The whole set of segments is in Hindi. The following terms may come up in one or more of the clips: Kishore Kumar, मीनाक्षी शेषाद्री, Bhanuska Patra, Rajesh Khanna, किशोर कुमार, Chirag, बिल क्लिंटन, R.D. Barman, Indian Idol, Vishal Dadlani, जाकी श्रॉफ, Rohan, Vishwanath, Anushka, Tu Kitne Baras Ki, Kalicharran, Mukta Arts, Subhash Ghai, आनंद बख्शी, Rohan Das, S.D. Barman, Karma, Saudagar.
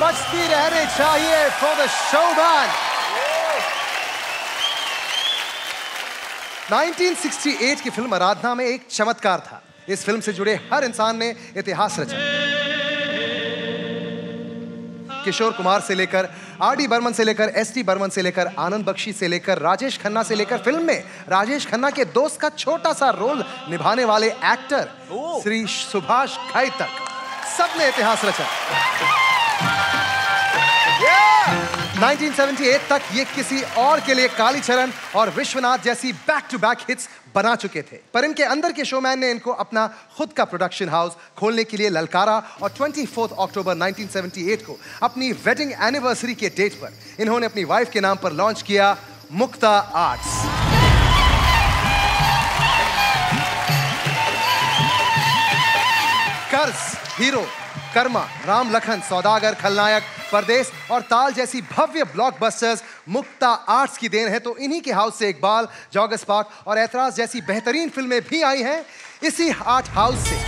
बचती रहने चाहिए for the showman. 1968 की फिल्म आराधना में एक चमत्कार था. इस फिल्म से जुड़े हर इंसान ने इतिहास रचा. किशोर कुमार से लेकर आर.डी. बर्मन से लेकर एस.डी. बर्मन से लेकर आनंद बख्शी से लेकर राजेश खन्ना से लेकर फिल्म में राजेश खन्ना के दोस्त का छोटा सा रोल निभाने वाले एक्टर श्री सुभाष घाई तक सबने इतिहास रचा. 1978 तक ये किसी और के लिए कालीचरण और विश्वनाथ जैसी बैक टू बैक हिट्स बना चुके थे, पर इनके अंदर के शोमैन ने इनको अपना खुद का प्रोडक्शन हाउस खोलने के लिए ललकारा और 24 अक्टूबर 1978 को अपनी वेडिंग एनिवर्सरी के डेट पर इन्होंने अपनी वाइफ के नाम पर लॉन्च किया मुक्ता आर्ट्स. कर्ज, हीरो, कर्मा, राम लखन, सौदागर, खलनायक, परदेस और ताल जैसी भव्य ब्लॉकबस्टर्स मुक्ता आर्ट्स की देन है. तो इन्हीं के हाउस से इकबाल, जॉगर्स पार्क और ऐतराज जैसी बेहतरीन फिल्में भी आई हैं. इसी आर्ट हाउस से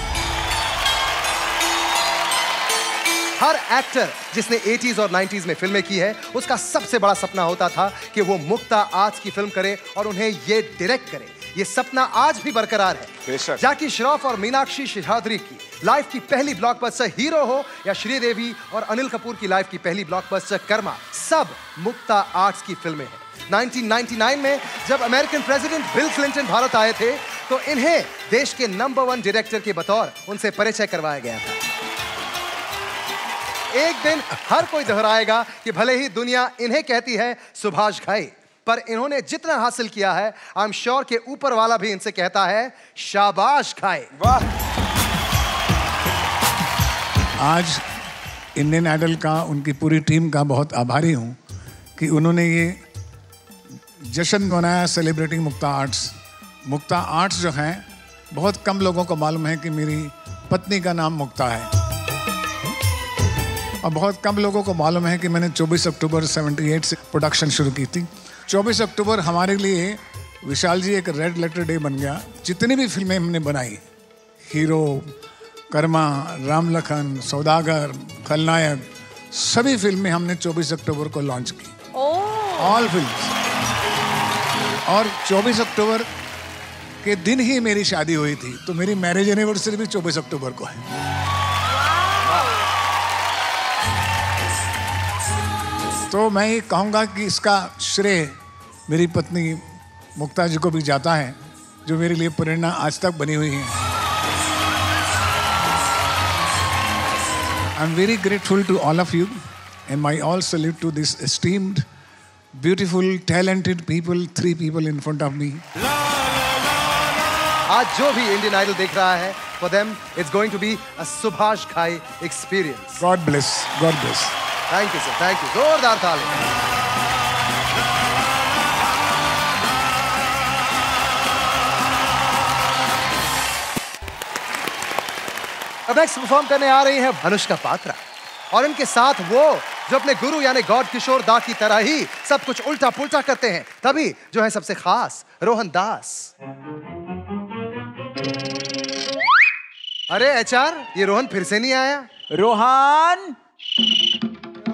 हर एक्टर जिसने 80s और 90s में फिल्में की है उसका सबसे बड़ा सपना होता था कि वो मुक्ता आर्ट्स की फिल्म करे और उन्हें ये डायरेक्ट करे. ये सपना आज भी बरकरार है. जाकी श्रॉफ और मीनाक्षी शेषाद्री की लाइफ की पहली ब्लॉकबस्टर हीरो हो या श्रीदेवी और अनिल कपूर की लाइफ की पहली ब्लॉकबस्टर कर्मा, सब मुक्ता आर्ट्स की फिल्में हैं. 1999 में जब American president बिल क्लिंटन Bharat आए थे तो इन्हें देश के नंबर 1 डायरेक्टर के बतौर उनसे परिचय करवाया गया था. एक दिन हर कोई दोहराएगा कि भले ही दुनिया इन्हें कहती है सुभाष घाई, पर इन्होंने जितना हासिल किया है आई एम श्योर के ऊपर वाला भी इनसे कहता है शाबाश घाई. आज इंडियन आइडल का, उनकी पूरी टीम का बहुत आभारी हूँ कि उन्होंने ये जश्न मनाया celebrating Mukta Arts. Mukta Arts जो हैं, बहुत कम लोगों को मालूम है कि मेरी पत्नी का नाम मुक्ता है और बहुत कम लोगों को मालूम है कि मैंने 24 अक्टूबर 78 से प्रोडक्शन शुरू की थी. 24 अक्टूबर हमारे लिए विशाल जी एक रेड लेटर डे बन गया. जितनी भी फिल्में हमने बनाई, हीरो, कर्मा, राम लखन, सौदागर, खलनायक, सभी फिल्में हमने 24 अक्टूबर को लॉन्च की. All films. और 24 अक्टूबर के दिन ही मेरी शादी हुई थी, तो मेरी मैरिज एनिवर्सरी भी 24 अक्टूबर को है. तो मैं ये कहूँगा कि इसका श्रेय मेरी पत्नी मुक्ता जी को भी जाता है, जो मेरे लिए प्रेरणा आज तक बनी हुई है. I'm very grateful to all of you and my all salute to this esteemed, beautiful, talented people, 3 people in front of me. आज जो भी Indian Idol देख रहा है, for them it's going to be a Subhash Ghai experience. God bless. God bless. Thank you sir. Thank you. जोरदार ताली. अब नेक्स्ट परफॉर्म करने आ रही है भनुष्का पात्रा और इनके साथ वो जो अपने गुरु यानी गॉड किशोर दा की तरह ही सब कुछ उल्टा पुल्टा करते हैं, तभी जो है सबसे खास रोहन दास. अरे एचआर, ये रोहन फिर से नहीं आया. रोहन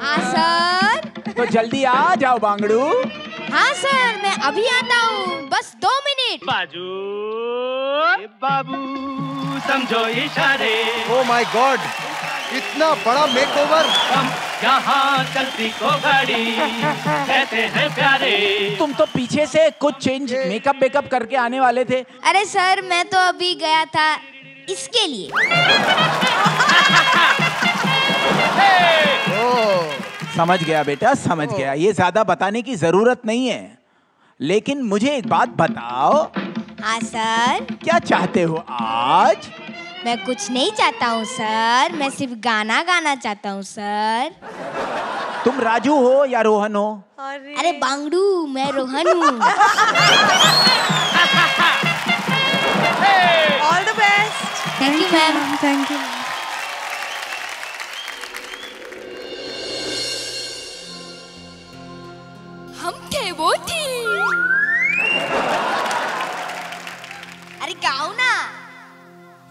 सर, तो जल्दी आ जाओ बांगड़ू. हाँ सर, मैं अभी आता हूँ, बस 2 मिनट. बाजू बाबू समझो इशारे. ओ माय गॉड, इतना बड़ा मेकओवर. हम यहाँ चलती को गाड़ी कहते हैं प्यारे. तुम तो पीछे से कुछ चेंज मेकअप बेकअप करके आने वाले थे. अरे सर, मैं तो अभी गया था इसके लिए. समझ गया बेटा, समझ गया. ये ज्यादा बताने की जरूरत नहीं है, लेकिन मुझे एक बात बताओ. हाँ सर. क्या चाहते हो आज? मैं कुछ नहीं चाहता हूँ सर, मैं सिर्फ गाना गाना चाहता हूँ सर. तुम राजू हो या रोहन हो? अरे बांगड़ू, मैं रोहन हूँ. All the best. Thank you ma'am. Thank you. हम थे वो थी. अरे गाओ ना.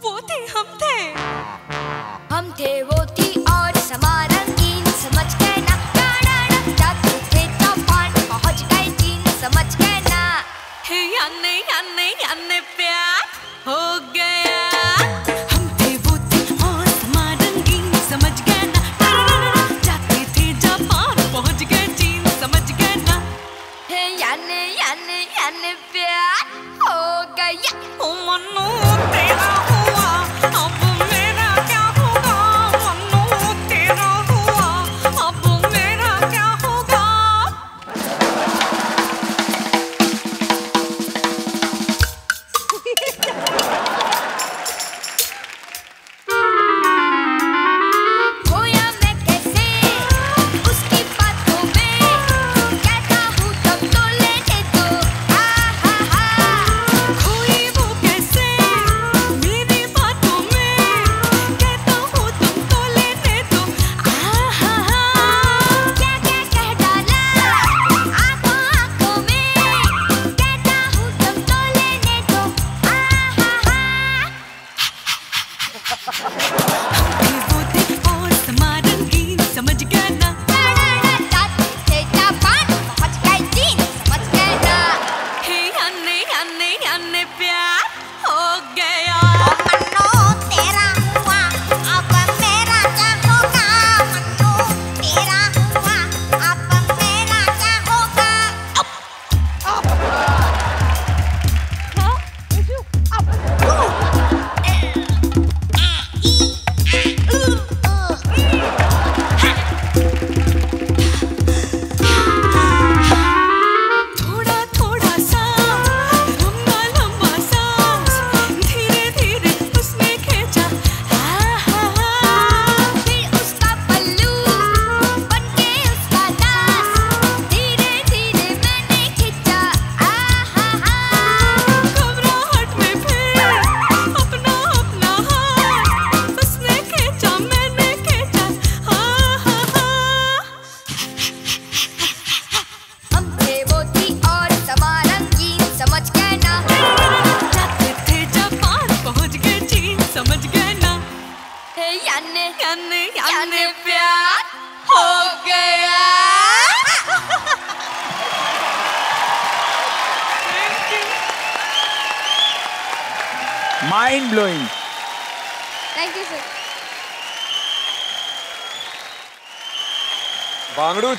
वो थे, हम थे. हम थे वो थी और समारंगीन.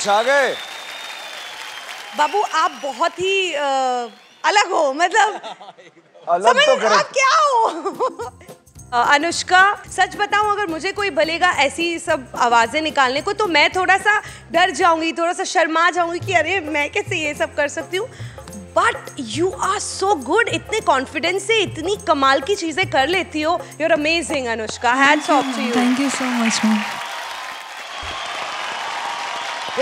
छा गए बाबू, आप बहुत ही अलग हो, मतलब अलग तो आप क्या हो? अनुष्का, सच बताऊं, अगर मुझे कोई बोलेगा ऐसी सब आवाजें निकालने को तो मैं थोड़ा सा डर जाऊंगी, थोड़ा सा शर्मा जाऊंगी कि अरे मैं कैसे ये सब कर सकती हूँ। But you are so good, इतने कॉन्फिडेंस से इतनी कमाल की चीजें कर लेती हो। You are amazing Anushka, hats off to you. Thank you so much.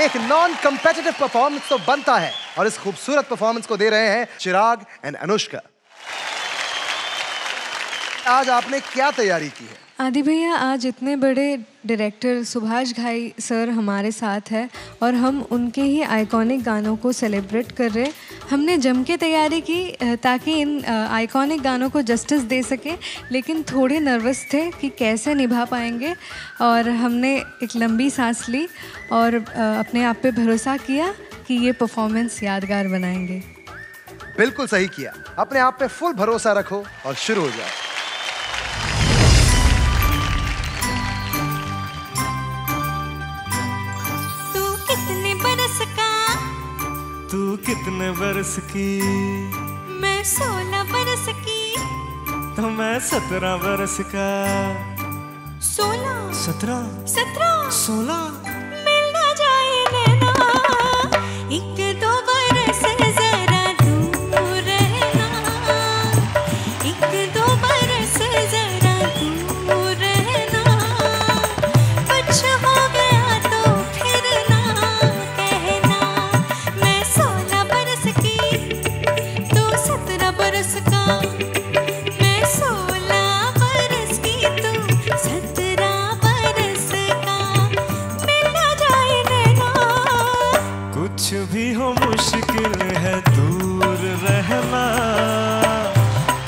एक नॉन कंपेटिटिव परफॉर्मेंस तो बनता है और इस खूबसूरत परफॉर्मेंस को दे रहे हैं चिराग एंड अनुष्का। आज आपने क्या तैयारी की है? आदि भैया, आज इतने बड़े डायरेक्टर सुभाष घाई सर हमारे साथ है और हम उनके ही आइकॉनिक गानों को सेलिब्रेट कर रहे हैं। हमने जम के तैयारी की ताकि इन आइकॉनिक गानों को जस्टिस दे सके, लेकिन थोड़े नर्वस थे कि कैसे निभा पाएंगे, और हमने एक लंबी सांस ली और अपने आप पे भरोसा किया कि ये परफॉर्मेंस यादगार बनाएंगे। बिल्कुल सही किया, अपने आप पे फुल भरोसा रखो और शुरू हो जाओ। तू कितने बरस की? मैं 16 बरस की। तो मैं 17 बरस का। 16 17 17 16 मिल ना जाए नैना, एक 2 बरस जरा दूर रहना, एक 2 बरस जरा दूर रहना, कुछ हो गया तो फिर ना कहना। मैं 16 बरस की, तू 17 बरस का, मैं 16 बरस की, तू 17 बरस का, मिलना जाए नैना। कुछ भी हो मुश्किल है दूर रहना,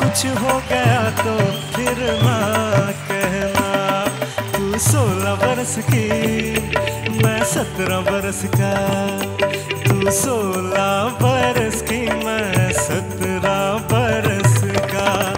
कुछ हो गया तो फिर ना कहना। तू 16 बरस की, मैं 17 बरस का, तू 16 बरस की, मैं 17 बरस का।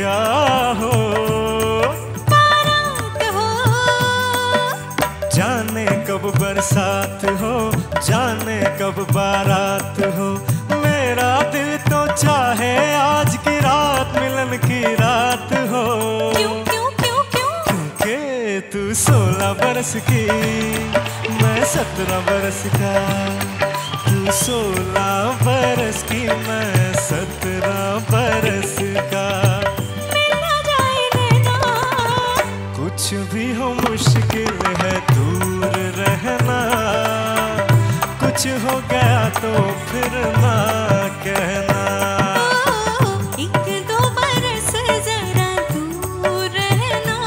क्या हो बारात हो जाने कब बरसात हो जाने कब बारात हो मेरा दिल तो चाहे आज की रात मिलन की रात हो क्यों क्यों क्यों क्यों क्योंकि तू 16 बरस की मैं 17 बरस का तू 16 बरस की मैं 17 बरस का मिलना जाए देना कुछ भी हो मुश्किल है दूर रहना कुछ हो गया तो फिर ना कहना एक दो बरस जरा दूर रहना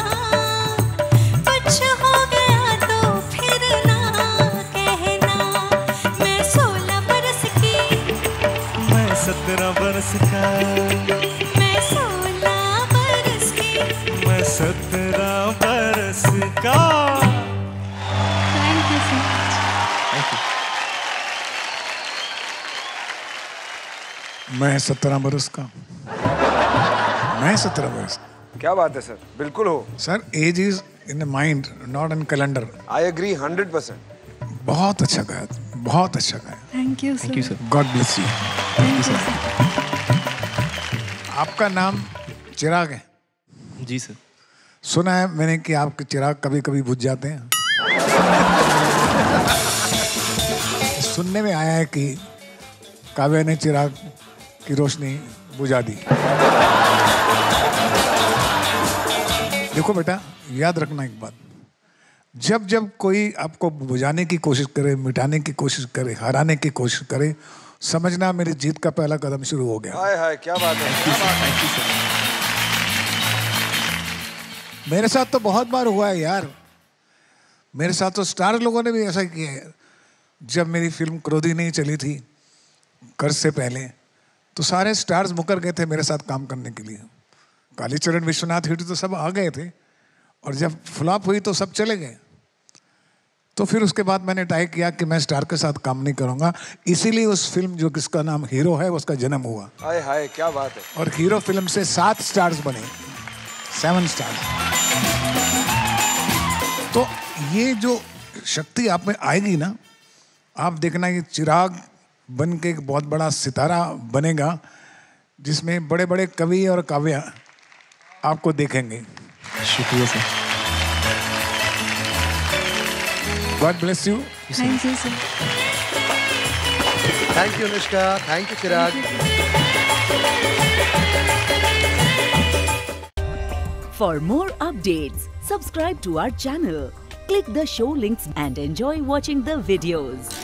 कुछ हो गया तो फिर ना कहना मैं 16 बरस की मैं 17 बरस का मैं 17 बरस का Thank you so much. Thank you. मैं 17 बरस का मैं 17 बरस क्या बात है सर बिल्कुल हो sir age is in the mind not in calendar I agree 100% बहुत अच्छा गाया बहुत अच्छा गाया Thank you sir God bless you Thank you sir आपका नाम चिराग है जी सर सुना है मैंने कि आपके चिराग कभी कभी बुझ जाते हैं सुनने में आया है कि काव्या ने चिराग की रोशनी बुझा दी देखो बेटा याद रखना एक बात जब जब कोई आपको बुझाने की कोशिश करे मिटाने की कोशिश करे हराने की कोशिश करे समझना मेरी जीत का पहला कदम शुरू हो गया हाय हाय क्या बात है मेरे साथ तो बहुत बार हुआ है यार मेरे साथ तो स्टार लोगों ने भी ऐसा किया है जब मेरी फिल्म क्रोधी नहीं चली थी कर्ज से पहले तो सारे स्टार्स मुकर गए थे मेरे साथ काम करने के लिए कालीचरण विश्वनाथ हिट तो सब आ गए थे और जब फ्लॉप हुई तो सब चले गए तो फिर उसके बाद मैंने तय किया कि मैं स्टार के साथ काम नहीं करूँगा इसीलिए उस फिल्म जो किसका नाम हीरो है उसका जन्म हुआ हाय हाय क्या बात है और हीरो फिल्म से 7 स्टार्स बने 7 स्टार तो ये जो शक्ति आप में आएगी ना आप देखना ये चिराग बन के एक बहुत बड़ा सितारा बनेगा जिसमें बड़े बड़े कवि और काव्य आपको देखेंगे शुक्रिया sir God bless you thank you sir thank you Anushka thank you Chirag For more updates, subscribe to our channel, click the show links and enjoy watching the videos.